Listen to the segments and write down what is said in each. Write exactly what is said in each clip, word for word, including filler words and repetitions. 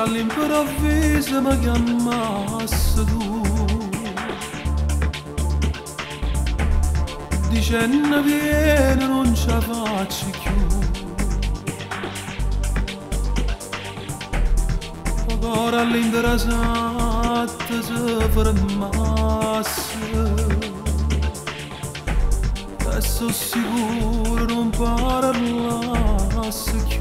che all'improvviso mi chiamasse tu, dicendo vieni non ce la faccio più. Ora all'interessante si fermasse, e sono sicuro non parlasse più.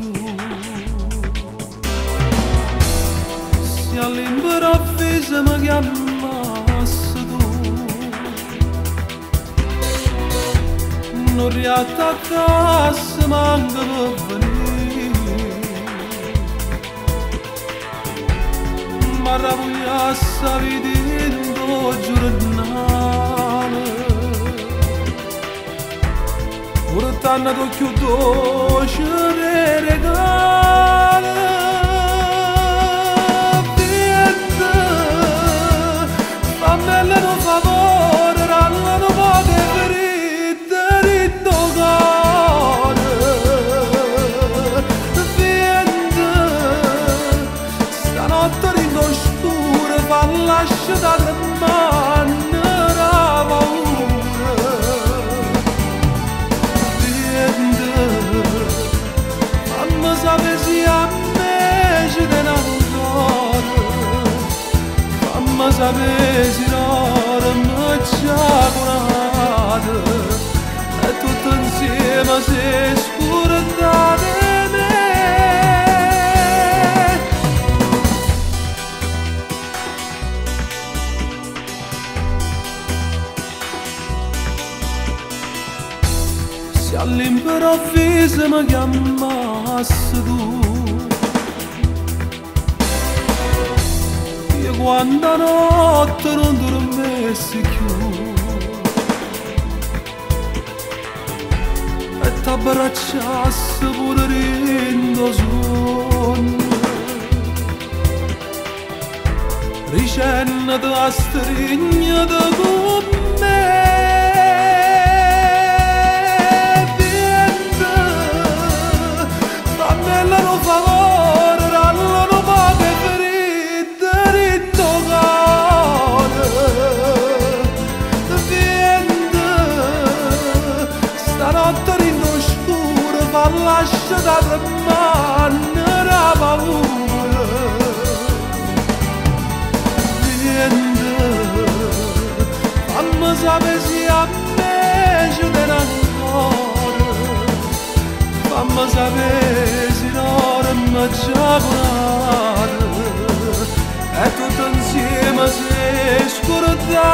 All'improvviso mi chiamassi tu, non riattaccassi manco per venire, ma ravogliassi a vedendo il giornale, pur tanto d'occhio dolce ne regale. Sapessi l'ora mi ci ha curato e tutto insieme si è scordato di me. Se all'improvviso mi chiamassi tu, quando notte non dormessi più, e t'abbracciassi pure rindo sonno, ricendoti a stringere con me. Vieni, fammela un favore, dar manera paura. Vieni, fammi sapere se a me ci tieni ancora, fammi sapere se l'ora mi ci ha curato e tutto insieme si è scordato.